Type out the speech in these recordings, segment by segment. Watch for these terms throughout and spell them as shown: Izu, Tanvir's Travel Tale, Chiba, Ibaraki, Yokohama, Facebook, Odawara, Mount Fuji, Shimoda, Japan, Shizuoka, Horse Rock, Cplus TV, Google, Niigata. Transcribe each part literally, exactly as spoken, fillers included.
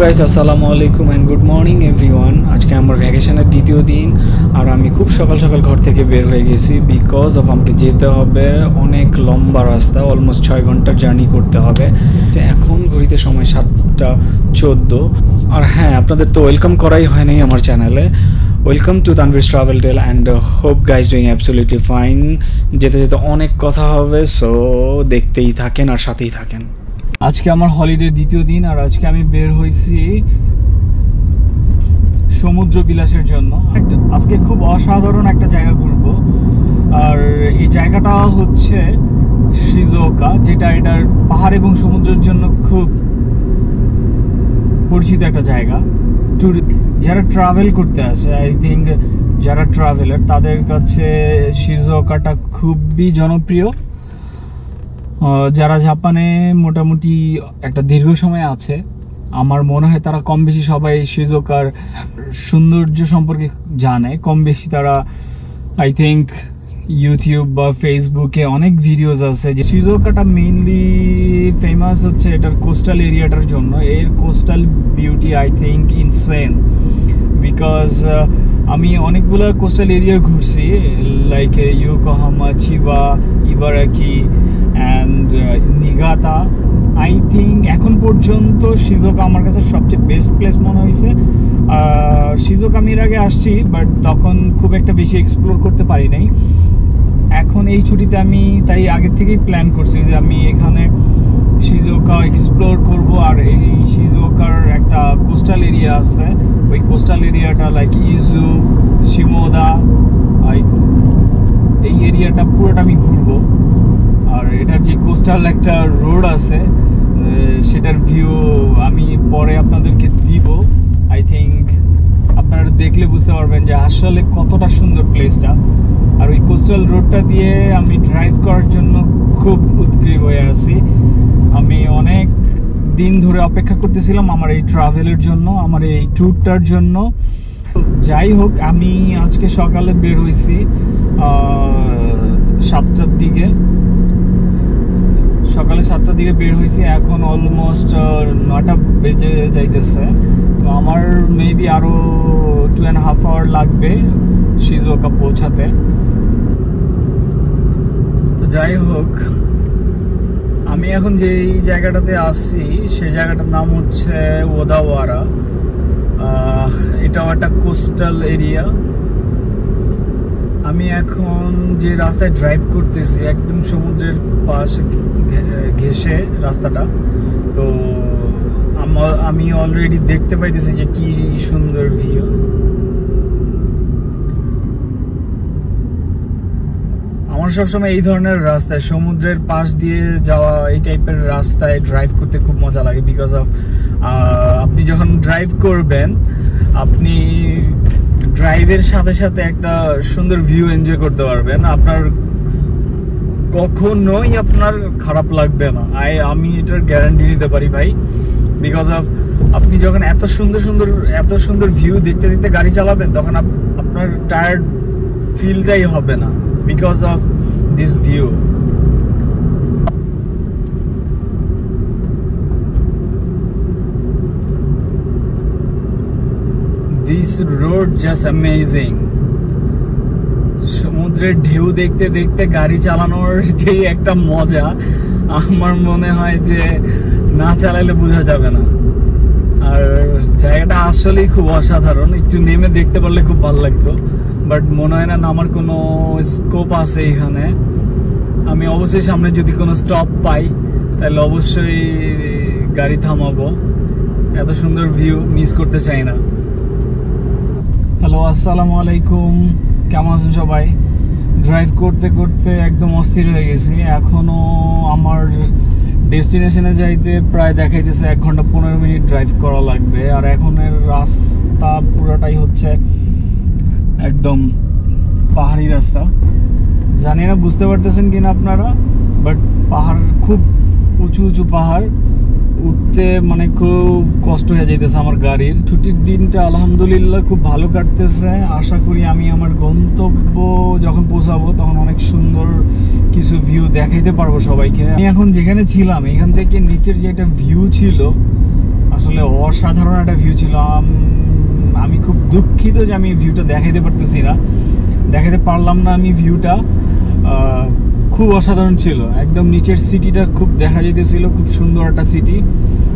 guys, assalamu alaikum and good morning everyone. আজকে আমার ভ্যাকেশনের দ্বিতীয় দিন আর আমি খুব সকাল সকাল ঘর থেকে বের হয়ে গেছি বিকজ অফ আমাকে যেতে হবে অনেক লম্বা রাস্তা, অলমোস্ট ছয় ঘন্টা জার্নি করতে হবে। এখন ঘড়িতে সময় সাতটা চোদ্দো। আর হ্যাঁ, আপনাদের তো ওয়েলকাম করাই হয় নাই আমার চ্যানেলে। Welcome to Tanvir's travel tale and hope guys doing absolutely fine. যেতে যেতে অনেক কথা হবে, সো দেখতেই থাকেন আর সাথেই থাকেন। আজকে আমার হলিডে দ্বিতীয় দিন আর আজকে আমি বের হয়েছি সমুদ্র বিলাসের জন্য। আজকে খুব অসাধারণ একটা জায়গা ঘুরব আর এই জায়গাটা হচ্ছে শিজুওকা, যেটা এটার পাহাড় এবং সমুদ্রের জন্য খুব পরিচিত একটা জায়গা। যারা ট্রাভেল করতে আসে, আই থিঙ্ক যারা ট্রাভেলার তাদের কাছে শিজুওকাটা খুবই জনপ্রিয়। যারা জাপানে মোটামুটি একটা দীর্ঘ সময় আছে, আমার মনে হয় তারা কম বেশি সবাই শিজুওকার সৌন্দর্য সম্পর্কে জানে। কম বেশি তারা আই থিঙ্ক ইউটিউব বা ফেসবুকে অনেক ভিডিওস আছে। যে শিজুওকাটা মেইনলি ফেমাস হচ্ছে এটার কোস্টাল এরিয়াটার জন্য। এর coastal beauty I think insane, because আমি অনেকগুলো কোস্টাল এরিয়া ঘুরছি, like Yokohama, Chiba, Ibaraki and Niigata. I think এখন পর্যন্ত শিজুওকা আমার কাছে সবচেয়ে বেস্ট প্লেস মনে হয়েছে। আর শিজুওকা আমি এর আগে আসছি, বাট তখন খুব একটা বেশি এক্সপ্লোর করতে পারি নাই। এখন এই ছুটিতে আমি তাই আগের থেকেই প্ল্যান করছি যে আমি এখানে শিজুওকা এক্সপ্লোর করব। আর এই শিজুওকার একটা কোস্টাল এরিয়া আছে, ওই কোস্টাল এরিয়াটা লাইক ইজু, শিমোদা, এই এরিয়াটা পুরোটা আমি ঘুরবো। আর এটার যে কোস্টাল একটা রোড আছে সেটার ভিউ আমি পরে আপনাদেরকে দিব। আই থিঙ্ক আপনারা দেখলে বুঝতে পারবেন যে আসলে কতটা সুন্দর প্লেসটা। আর ওই কোস্টাল রোডটা দিয়ে আমি ড্রাইভ করার জন্য খুব উদ্গ্রীব হয়ে আছি। আমি অনেক দিন ধরে অপেক্ষা করতেছিলাম আমার এই ট্রাভেলের জন্য, আমার এই ট্যুরটার জন্য। যাই হোক, আমি আজকে সকালে বের হয়েছি সাতটার দিকে সকালে সাতটার দিকে বের হয়েছি। এখন অলমোস্ট নটা বেজে যাইতেছে, তো আমার মেবি আরও টু অ্যান্ড হাফ আওয়ার লাগবে শিজুওকা পৌঁছাতে। তো যাই হোক, আমি এখন যেই জায়গাটাতে আসছি সেই জায়গাটার নাম হচ্ছে ওদাওয়ারা। এটাও একটা কোস্টাল এরিয়া। আমি এখন যে রাস্তায় ড্রাইভ করতেছি একদম সমুদ্রের পাশে ঘেঁষে রাস্তাটা, তো আমি অলরেডি দেখতে পাইতেছি যে কি সুন্দর ভিউ। আমার সবসময় এই ধরনের রাস্তায় সমুদ্রের পাশ দিয়ে যাওয়া, এই টাইপের রাস্তায় ড্রাইভ করতে খুব মজা লাগে, বিকজ অফ আপনি যখন ড্রাইভ করবেন আপনি ড্রাইভের সাথে সাথে একটা সুন্দর ভিউ এনজয় করতে পারবেন। আপনার কখনোই আপনার খারাপ লাগবে না, আই আমি এটার গ্যারান্টি নিতে পারি ভাই। বিকজ অফ আপনি যখন এত সুন্দর সুন্দর এত সুন্দর ভিউ দেখতে দেখতে গাড়ি চালাবেন তখন আপনার টায়ার্ড ফিলটাই হবে না, because of this view. This road just amazing. সমুদ্রের ঢেউ দেখতে দেখতে গাড়ি চালানোর যে একটা মজা, আমার মনে হয় যে না চালাইলে বোঝা যাবে না। আর জায়গাটা আসলেই খুব অসাধারণ, একটু নেমে দেখতে পারলে খুব ভালো লাগতো, বাট মনে হয় না আমার কোনো স্কোপ আছে এখানে। আমি অবশ্যই সামনে যদি কোনো স্টপ পাই তাহলে অবশ্যই গাড়ি থামাবো, এত সুন্দর ভিউ মিস করতে চাই না। হ্যালো, আসসালামু আলাইকুম, কেমন আছেন সবাই? ড্রাইভ করতে করতে একদম অস্থির হয়ে গেছি। এখনও আমার ডেস্টিনেশনে যাইতে প্রায় দেখাইতেছে এক ঘন্টা পনেরো মিনিট ড্রাইভ করা লাগবে। আর এখনের রাস্তা পুরোটাই হচ্ছে একদম পাহাড়ি রাস্তা। জানি না বুঝতে পারতেছেন কিনা আপনারা, বাট পাহাড় খুব উঁচু উঁচু পাহাড়, উঠতে মানে খুব কষ্ট হয়ে যাইতেছে আমার গাড়ির। ছুটির দিনটা আলহামদুলিল্লাহ খুব ভালো কাটতেছে। আশা করি আমি আমার গন্তব্য যখন পৌঁছাবো তখন অনেক সুন্দর কিছু ভিউ দেখাইতে পারবো সবাইকে। আমি এখন যেখানে ছিলাম এখান থেকে নিচের যে একটা ভিউ ছিল আসলে অসাধারণ একটা ভিউ ছিল। আমি খুব দুঃখিত যে আমি ভিউটা দেখাইতে পারতেছি না, দেখাতে পারলাম না আমি ভিউটা। খুব অসাধারণ ছিল, একদম নিচের সিটিটা খুব দেখা যেতেছিল, খুব সুন্দর একটা সিটি।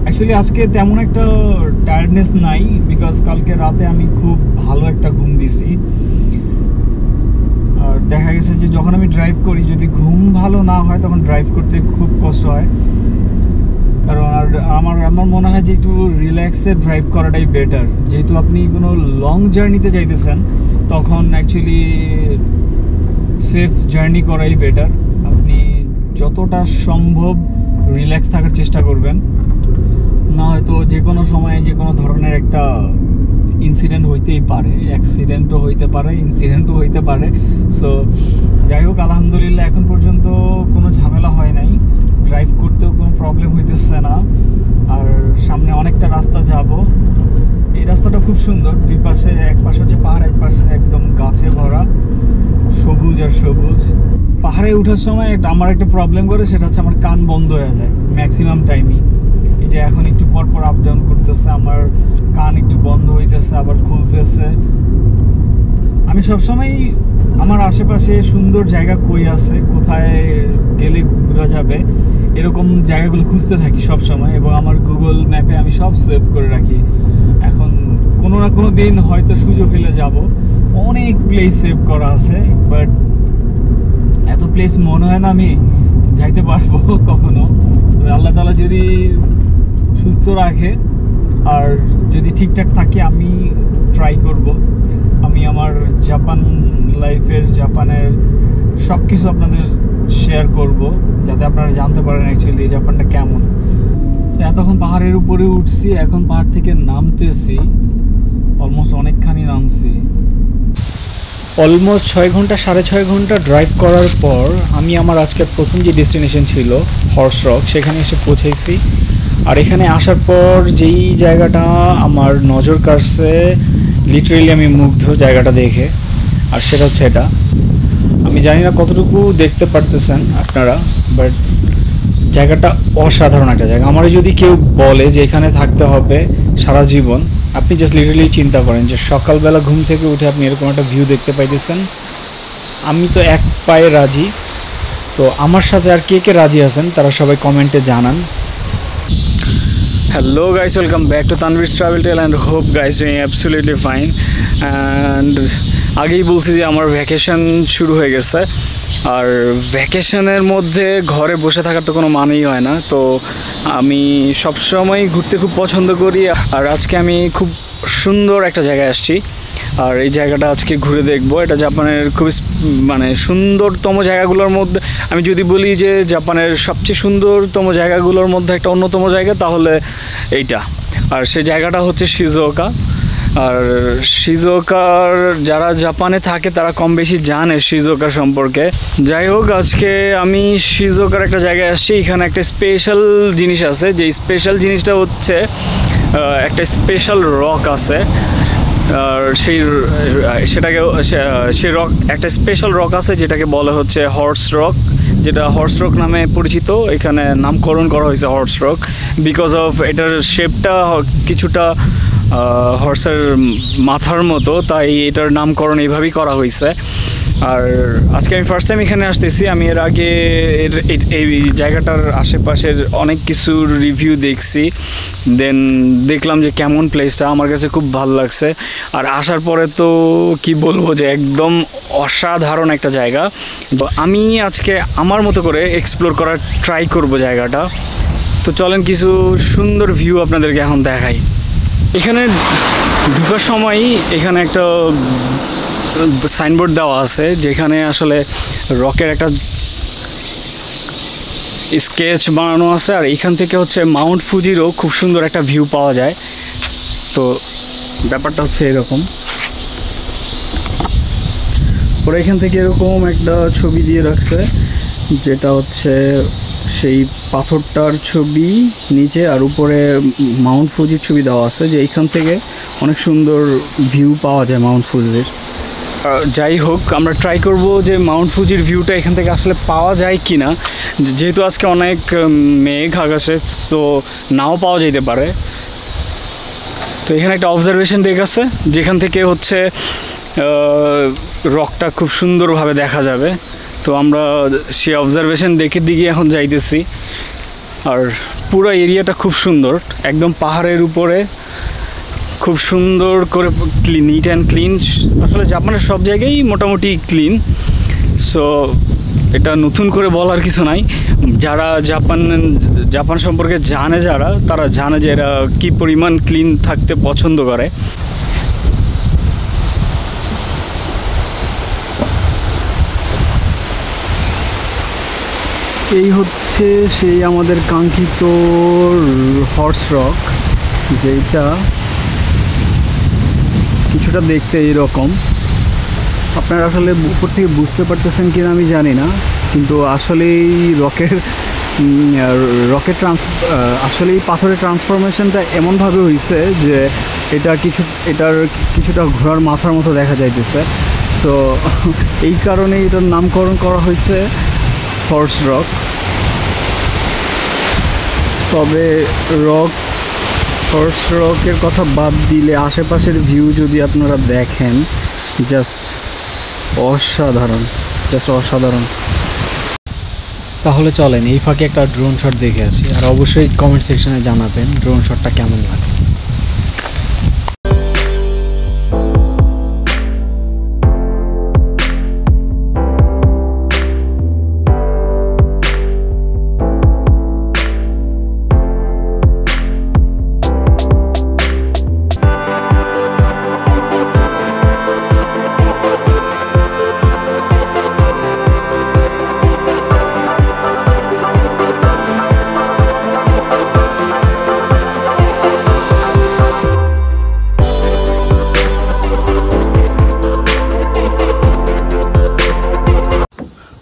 অ্যাকচুয়ালি আজকে তেমন একটা টায়ার্ডনেস নাই, বিকজ কালকে রাতে আমি খুব ভালো একটা ঘুম দিছি। আর দেখা গেছে যে যখন আমি ড্রাইভ করি, যদি ঘুম ভালো না হয় তখন ড্রাইভ করতে খুব কষ্ট হয়, কারণ আর আমার আমার মনে হয় যে একটু রিল্যাক্সে ড্রাইভ করাটাই বেটার। যেহেতু আপনি কোনো লং জার্নিতে যাইতেছেন তখন অ্যাকচুয়ালি সেফ জার্নি করাই বেটার। আপনি যতটা সম্ভব রিল্যাক্স থাকার চেষ্টা করবেন, না হয়তো যে কোনো সময়ে যে কোনো ধরনের একটা ইনসিডেন্ট হইতেই পারে, অ্যাক্সিডেন্টও হইতে পারে, ইনসিডেন্টও হইতে পারে। সো যাই হোক, আলহামদুলিল্লাহ এখন পর্যন্ত কোনো ঝামেলা হয় নাই, ড্রাইভ করতেও কোনো প্রবলেম হইতেছে না। আর সামনে অনেকটা রাস্তা যাব, এই রাস্তাটা খুব সুন্দর, দুই পাশে, এক পাশে হচ্ছে পাহাড়, এক পাশে একদম গাছে ভরা, সবুজ আর সবুজ। পাহাড়ে ওঠার সময় আমার একটা প্রবলেম করে, সেটা হচ্ছে আমার কান বন্ধ হয়ে যায় ম্যাক্সিমাম টাইমই। এই যে এখন একটু পরপর আপ ডাউন করতেছে, আমার কান একটু বন্ধ হইতেছে আবার খুলতেছে। আমি সবসময় আমার আশেপাশে সুন্দর জায়গা কই আছে, কোথায় গেলে ঘুরা যাবে, এরকম জায়গাগুলো খুঁজতে থাকি সবসময়, এবং আমার গুগল ম্যাপে আমি সব সেভ করে রাখি। এখন কোনো না কোনো দিন হয়তো সুযোগ হলে যাব। অনেক প্লেস সেভ করা আছে, বাট এত প্লেস মনে হয় না আমি যাইতে পারবো কখনো। আল্লাহ তাআলা যদি সুস্থ রাখে আর যদি ঠিকঠাক থাকে আমি ট্রাই করব। আমি আমার জাপান লাইফের, জাপানের সব কিছু আপনাদের শেয়ার করব, যাতে আপনারা জানতে পারেন অ্যাকচুয়ালি জাপানটা কেমন। এতক্ষণ পাহাড়ের উপরে উঠছি, এখন পাহাড় থেকে নামতেছি, অলমোস্ট অনেকখানি নামছি। অলমোস্ট ছয় ঘন্টা সাড়ে ছয় ঘন্টা ড্রাইভ করার পর আমি আমার আজকের প্রথম যে ডেস্টিনেশন ছিল হর্স রক, সেখানে এসে পৌঁছেছি। আর এখানে আসার পর যেই জায়গাটা আমার নজর কাড়ছে, লিটারেলি আমি মুগ্ধ জায়গাটা দেখে, আর সেটা হচ্ছে এটা। আমি জানি না কতটুকু দেখতে পারতেছেন আপনারা, বাট জায়গাটা অসাধারণ একটা জায়গা। আমার যদি কেউ বলে যে এখানে থাকতে হবে সারা জীবন, আপনি জাস্ট লিটারেলি চিন্তা করেন যে সকালবেলা ঘুম থেকে উঠে আপনি এরকম একটা ভিউ দেখতে পাইতেছেন, আমি তো এক পায়ে রাজি। তো আমার সাথে আর কে কে রাজি আছেন তারা সবাই কমেন্টে জানান। Hello guys, welcome back to Tanvir's Travel Tale and hope guys doing absolutely fine. And আগেই বলছি যে আমার ভ্যাকেশন শুরু হয়ে গেছে, আর ভ্যাকেশনের মধ্যে ঘরে বসে থাকার তো কোনো মানেই হয় না। তো আমি সবসময় ঘুরতে খুব পছন্দ করি, আর আজকে আমি খুব সুন্দর একটা জায়গায় আসছি, আর এই জায়গাটা আজকে ঘুরে দেখবো। এটা জাপানের খুব মানে সুন্দরতম জায়গাগুলোর মধ্যে, আমি যদি বলি যে জাপানের সবচেয়ে সুন্দরতম জায়গাগুলোর মধ্যে একটা অন্যতম জায়গা, তাহলে এইটা। আর সেই জায়গাটা হচ্ছে শিজুওকা। আর শিজুওকার যারা জাপানে থাকে তারা কম বেশি জানে শিজুওকা সম্পর্কে। যাই হোক, আজকে আমি শিজুওকার একটা জায়গায় আসছি, এখানে একটা স্পেশাল জিনিস আছে, যে স্পেশাল জিনিসটা হচ্ছে একটা স্পেশাল রক আছে, আর সেই সেটাকে সেই রক একটা স্পেশাল রক আছে যেটাকে বলা হচ্ছে হর্স রক, যেটা হর্স রক নামে পরিচিত। এখানে নামকরণ করা হয়েছে হর্স রক বিকজ অফ এটার শেপটা কিছুটা হর্সের মাথার মতো, তাই এটার নামকরণ এইভাবেই করা হয়েছে। আর আজকে আমি ফার্স্ট টাইম এখানে আসতেছি। আমি এর আগে এই জায়গাটার আশেপাশের অনেক কিছুর রিভিউ দেখছি, দেন দেখলাম যে কেমন প্লেসটা, আমার কাছে খুব ভালো লাগছে। আর আসার পরে তো কি বলবো যে একদম অসাধারণ একটা জায়গা। তো আমি আজকে আমার মতো করে এক্সপ্লোর করার ট্রাই করব জায়গাটা। তো চলেন কিছু সুন্দর ভিউ আপনাদেরকে এখন দেখাই। এখানে ঢোকার সময়ই এখানে একটা সাইনবোর্ড দেওয়া আছে, যেখানে আসলে রকের একটা স্কেচ বানানো আছে, আর এখান থেকে হচ্ছে মাউন্ট ফুজিরও খুব সুন্দর একটা ভিউ পাওয়া যায়। তো ব্যাপারটা হচ্ছে এরকম, ওরা এখান থেকে এরকম একটা ছবি দিয়ে রাখছে, যেটা হচ্ছে সেই পাথরটার ছবি নিচে, আর উপরে মাউন্ট ফুজির ছবি দেওয়া আছে, যে এইখান থেকে অনেক সুন্দর ভিউ পাওয়া যায় মাউন্ট ফুজির। যাই হোক, আমরা ট্রাই করব যে মাউন্ট ফুজির ভিউটা এখান থেকে আসলে পাওয়া যায় কি না। যেহেতু আজকে অনেক মেঘ আকাশে, তো নাও পাওয়া যেতে পারে। তো এখানে একটা অবজারভেশন ডেক আছে যেখান থেকে হচ্ছে রকটা খুব সুন্দরভাবে দেখা যাবে তো আমরা সেই অবজারভেশন ডেকের দিকে এখন যাইতেছি আর পুরো এরিয়াটা খুব সুন্দর একদম পাহাড়ের উপরে খুব সুন্দর করে ক্লিন নিট এন্ড ক্লিন আসলে জাপানের সব জায়গায়ই মোটামুটি ক্লিন সো এটা নতুন করে বলার কিছু নাই যারা জাপান জাপান সম্পর্কে জানে যারা তারা জানে যে এরা কি পরিমাণ ক্লিন থাকতে পছন্দ করে এই হচ্ছে সেই আমাদের কাঙ্ক্ষিত হর্স রক যেটা কিছুটা দেখতে এরকম আপনারা আসলে উপর থেকে বুঝতে পারতেছেন কিনা আমি জানি না কিন্তু আসলেই রকের রকের ট্রান্স আসলেই পাথরের ট্রান্সফরমেশনটা এমনভাবে হয়েছে যে এটা কিছু এটার কিছুটা ঘোড়ার মাথার মতো দেখা যাইতেছে তো এই কারণে এটার নামকরণ করা হয়েছে হর্স রক তবে রক হর্স রকের কথা বাদ দিলে আশেপাশের ভিউ যদি আপনারা দেখেন জাস্ট অসাধারণ জাস্ট অসাধারণ তাহলে চলেন এই ফাঁকে একটা ড্রোন শট দেখে আসি আর অবশ্যই কমেন্ট সেকশনে জানাবেন ড্রোন শটটা কেমন লাগে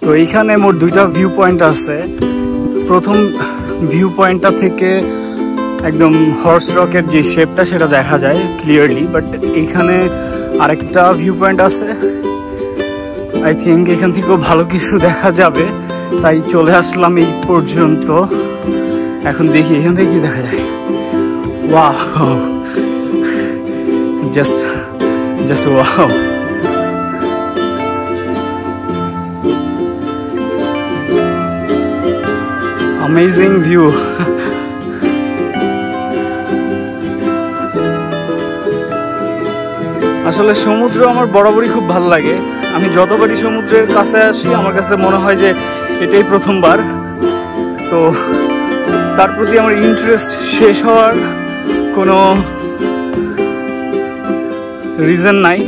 তো এইখানে মোট দুইটা ভিউ পয়েন্ট আছে প্রথম ভিউ পয়েন্টটা থেকে একদম হর্স রকের যে শেপটা সেটা দেখা যায় ক্লিয়ারলি বাট এইখানে আরেকটা ভিউ পয়েন্ট আছে আই থিঙ্ক এখান থেকেও ভালো কিছু দেখা যাবে তাই চলে আসলাম এই পর্যন্ত এখন দেখি এখান থেকে কি দেখা যায় wow just just wow Amazing view আসলে সমুদ্র আমার বরাবরই খুব ভালো লাগে আমি যতবারই সমুদ্রের কাছে আসি আমার কাছে মনে হয় যে এটাই প্রথমবার তো তার প্রতি আমার ইন্টারেস্ট শেষ হওয়ার কোনো রিজন নাই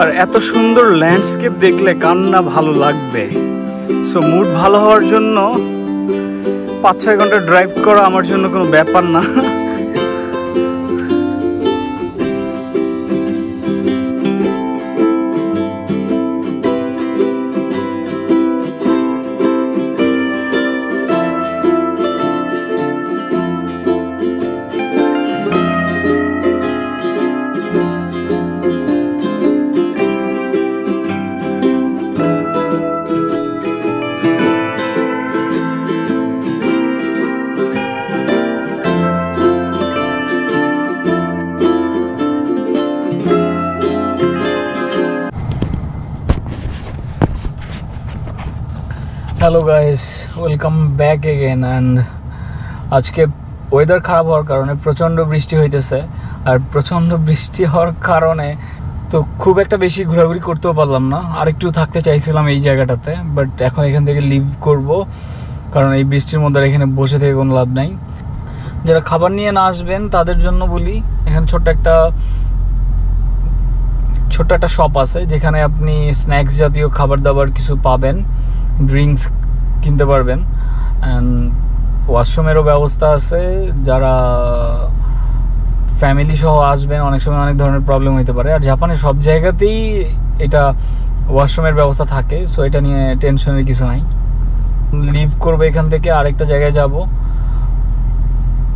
আর এত সুন্দর ল্যান্ডস্কেপ দেখলে কার না ভালো লাগবে সো মুড ভালো হওয়ার জন্য পাঁচ ছয় ঘন্টা ড্রাইভ করা আমার জন্য কোনো ব্যাপার না hello guys welcome back again and आज के वेदार खराब हार कारण प्रचंड बृष्टि होते और प्रचंड बृष्टि हार कारण तो खूब एक बेशी घोराघुरी करते पारलाम ना आरेकटू थाकते चाइछिलाम एई जायगाटाते बाट एखन एखान थेके लिव करब कारण एई बृष्टिर मध्य एखाने बसे थेके कोनो लाभ नाई जारा खाबार निये ना आसबेन तादेर जन्य बोली एखाने छोट्ट एकटा छोट्ट एकटा शप आछे जेखाने आपनि स्नैक्स जातीय खाबार दाबार किछु पाबेन ড্রিঙ্কস কিনতে পারবেন অ্যান্ড ওয়াশরুমেরও ব্যবস্থা আছে যারা ফ্যামিলি সহ আসবেন অনেক সময় অনেক ধরনের প্রবলেম হতে পারে আর জাপানে সব জায়গাতেই এটা ওয়াশরুমের ব্যবস্থা থাকে সো এটা নিয়ে টেনশনের কিছু নাই লিভ করবো এখান থেকে আরেকটা জায়গায় যাব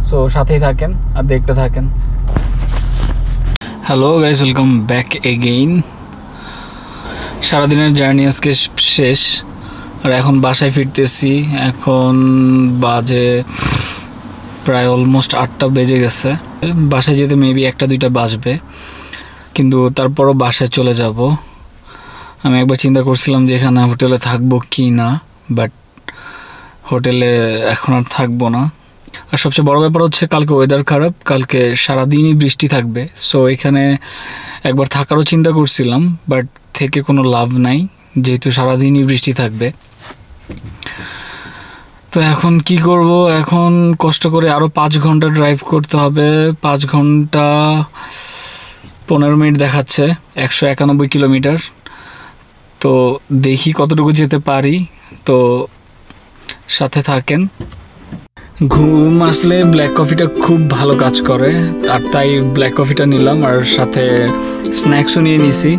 সো সাথেই থাকেন আর দেখতে থাকেন hello guys welcome back again সারাদিনের জার্নি আজকে শেষ আর এখন বাসায় ফিরতেছি এখন বাজে প্রায় অলমোস্ট আটটা বেজে গেছে বাসা যেতে মেবি একটা দুইটা বাজবে কিন্তু তারপরও বাসা চলে যাব আমি একবার চিন্তা করছিলাম যে এখানে হোটেলে থাকব কি না বাট হোটেলে এখন আর থাকব না আর সবচেয়ে বড় ব্যাপার হচ্ছে কালকে ওয়েদার খারাপ কালকে সারা দিনই বৃষ্টি থাকবে সো এখানে একবার থাকারও চিন্তা করছিলাম বাট থেকে কোনো লাভ নাই যেহেতু সারা দিনই বৃষ্টি থাকবে তো এখন কি করব এখন কষ্ট করে আরো পাঁচ ঘন্টা ড্রাইভ করতে হবে পাঁচ ঘন্টা পনেরো মিনিট দেখাচ্ছে একশো একানব্বই কিলোমিটার তো দেখি কতটুকু যেতে পারি তো সাথে থাকেন ঘুম আসলে ব্ল্যাক কফিটা খুব ভালো কাজ করে আর তাই ব্ল্যাক কফিটা নিলাম আর সাথে স্ন্যাক্সও নিয়ে নিছি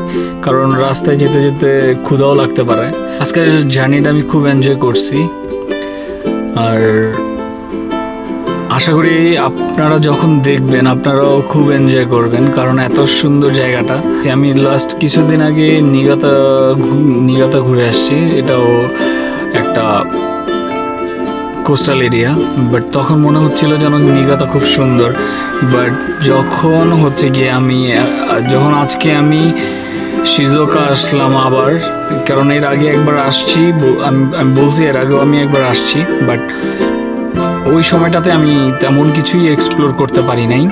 কারণ রাস্তায় যেতে যেতে ক্ষুধাও লাগতে পারে আজকের জার্নিটা আমি খুব এনজয় করছি আর আশা করি আপনারা যখন দেখবেন আপনারাও খুব এনজয় করবেন কারণ এত সুন্দর জায়গাটা আমি লাস্ট কিছুদিন আগে নিগাতা নিগাতা ঘুরে আসছি এটাও একটা কোস্টাল এরিয়া বাট তখন মনে হচ্ছিল যেন নিগাতা খুব সুন্দর বাট যখন হচ্ছে গিয়ে আমি যখন আজকে আমি শিজুওকা আসলাম আবার কারণ এর আগে একবার আসছি আমি বলছি এর আগেও আমি একবার আসছি বাট ওই সময়টাতে আমি তেমন কিছুই এক্সপ্লোর করতে পারি নাই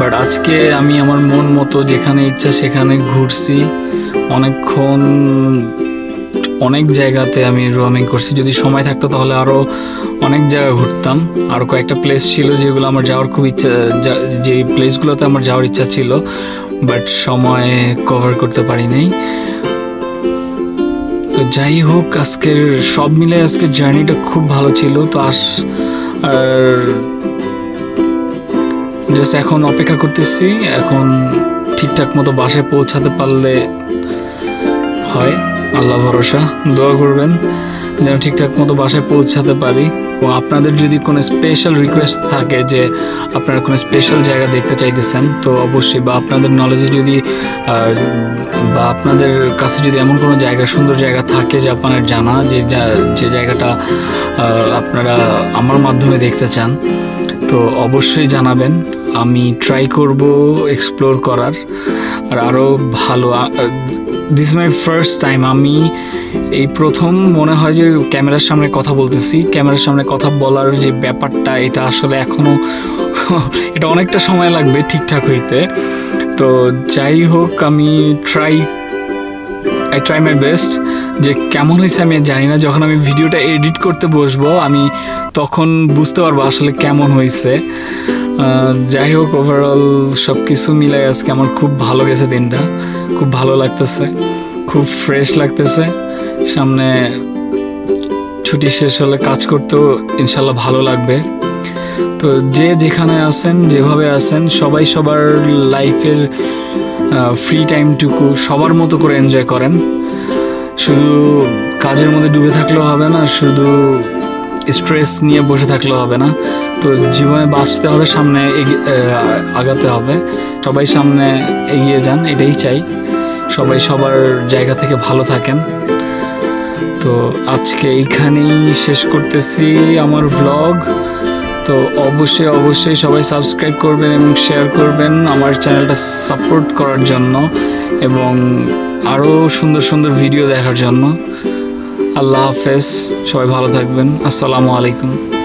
বাট আজকে আমি আমার মন মতো যেখানে ইচ্ছা সেখানে ঘুরছি অনেকক্ষণ অনেক জায়গাতে আমি রোমিং করছি যদি সময় থাকতো তাহলে আরও অনেক জায়গা ঘুরতাম আর কয়েকটা প্লেস ছিল যেগুলো আমার যাওয়ার খুব ইচ্ছা যে প্লেসগুলোতে আমার যাওয়ার ইচ্ছা ছিল বাট সময় কভার করতে পারি নাই তো যাই হোক আজকের সব মিলে আজকের জার্নিটা খুব ভালো ছিল তো আস আর জাস্ট এখন অপেক্ষা করতেছি এখন ঠিকঠাক মতো বাসায় পৌঁছাতে পারলে হয় আল্লাহ ভরসা দোয়া করবেন যেন ঠিকঠাক মতো বাসায় পৌঁছাতে পারি ও আপনাদের যদি কোনো স্পেশাল রিকোয়েস্ট থাকে যে আপনারা কোনো স্পেশাল জায়গা দেখতে চাইতেছেন তো অবশ্যই বা আপনাদের নলেজে যদি বা আপনাদের কাছে যদি এমন কোনো জায়গা সুন্দর জায়গা থাকে যে আপনার জানা যে যে জায়গাটা আপনারা আমার মাধ্যমে দেখতে চান তো অবশ্যই জানাবেন আমি ট্রাই করব এক্সপ্লোর করার আর আরও ভালো this is my first time আমি এই প্রথম মনে হয় যে ক্যামেরার সামনে কথা বলতেছি ক্যামেরার সামনে কথা বলার যে ব্যাপারটা এটা আসলে এখনও এটা অনেকটা সময় লাগবে ঠিকঠাক হইতে তো যাই হোক আমি try I try my best যে কেমন হয়েছে আমি জানি না যখন আমি ভিডিওটা এডিট করতে বসবো আমি তখন বুঝতে পারবো আসলে কেমন হয়েছে যাই হোক ওভারঅল সব কিছু মিলে আজকে আমার খুব ভালো গেছে দিনটা খুব ভালো লাগতেছে খুব ফ্রেশ লাগতেছে সামনে ছুটি শেষ হলে কাজ করতেও ইনশাল্লাহ ভালো লাগবে তো যে যেখানে আছেন যেভাবে আছেন সবাই সবার লাইফের ফ্রি টাইমটুকু সবার মতো করে এনজয় করেন শুধু কাজের মধ্যে ডুবে থাকলেও হবে না শুধু স্ট্রেস নিয়ে বসে থাকলেও হবে না তো জীবনে বাঁচতে হবে সামনে আগাতে হবে সবাই সামনে এগিয়ে যান এটাই চাই সবাই সবার জায়গা থেকে ভালো থাকেন তো আজকে এইখানেই শেষ করতেছি আমার ভ্লগ তো অবশ্যই অবশ্যই সবাই সাবস্ক্রাইব করবেন এবং শেয়ার করবেন আমার চ্যানেলটা সাপোর্ট করার জন্য এবং আরও সুন্দর সুন্দর ভিডিও দেখার জন্য আল্লাহ হাফেজ সবাই ভালো থাকবেন আসসালামু আলাইকুম